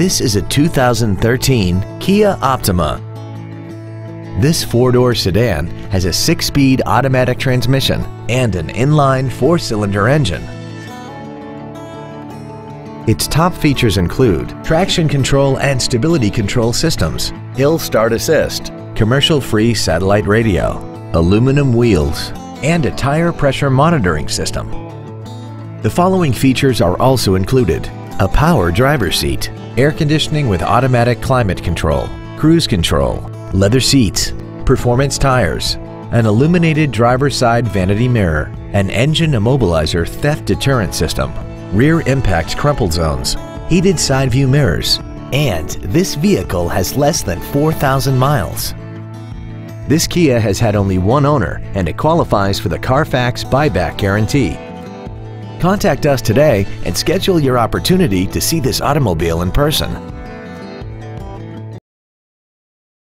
This is a 2013 Kia Optima. This four-door sedan has a 6-speed automatic transmission and an inline 4-cylinder engine. Its top features include traction control and stability control systems, hill start assist, commercial-free satellite radio, aluminum wheels, and a tire pressure monitoring system. The following features are also included: a power driver's seat, air conditioning with automatic climate control, cruise control, leather seats, performance tires, an illuminated driver's side vanity mirror, an engine immobilizer theft deterrent system, rear impact crumple zones, heated side view mirrors, and this vehicle has less than 4,000 miles. This Kia has had only one owner and it qualifies for the Carfax buyback guarantee. Contact us today and schedule your opportunity to see this automobile in person.